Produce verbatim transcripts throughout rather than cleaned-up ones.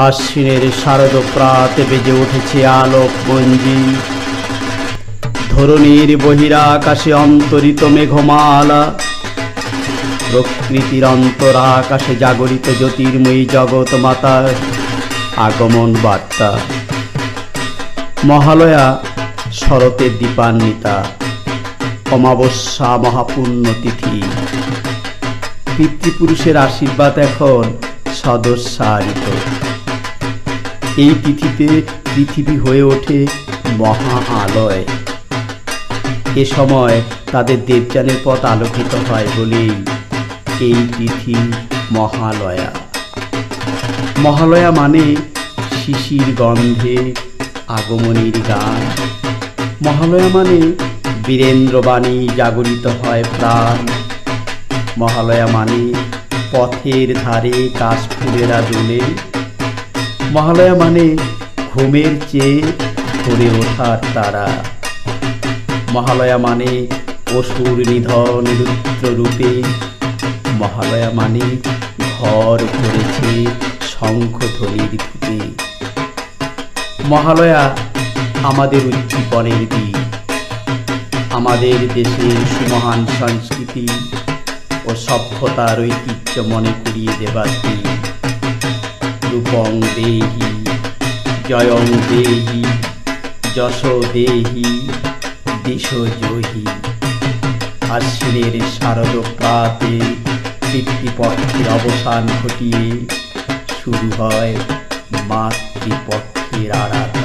आश्विनेर शारद प्राते बेजे उठेছে आलोकपुঞ্জি ধরণীর বহিরাকাশে অন্তরিত মেঘমালা প্রকৃতির অন্তরাকাশে জাগরিত জ্যোতির্ময়ী জগৎ মাতার আগমন বার্তা। মহালয়া শরতের দীপান্বিতা অমাবস্যা মহাপুণ্য তিথি। পিতৃপুরুষের আশীর্বাদ এখন সদস্যারিত। এই তিথিতে পৃথিবী হয়ে ওঠে মহা আলয়। এ সময় তাদের দেবযানের পথ আলোকিত হয় বলেই এই তিথি মহালয়া। মহালয়া মানে শিশির গন্ধে আগমনীর গান। মহালয়া মানে বীরেন্দ্র বাণী জাগরিত হয় প্রাণ। মহালয়া মানে পথের ধারে কাশফুলেরা দোলে। মহালয়া মানে ঘুমের চেয়ে ভরে ওঠার তারা। মহালয়া মানে অসুর নিধন রুদ্র রূপে। মহালয়া মানে ঘর ভরেছে শঙ্খধ্বনির ধূপে। মহালয়া আমাদের উজ্জীবনের দিন, আমাদের দেশের সুমহান সংস্কৃতি ও সভ্যতার ঐতিহ্য মনে করিয়ে দেবার দিন। রূপং দেহি জয়ং দেহি যশো দেহি দিশো জহি। আশ্বিনের শারদ প্রাতে পিতৃপক্ষের অবসান ঘটিয়ে শুরু হয় মাতৃপক্ষের আরাধনা।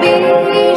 Thank you.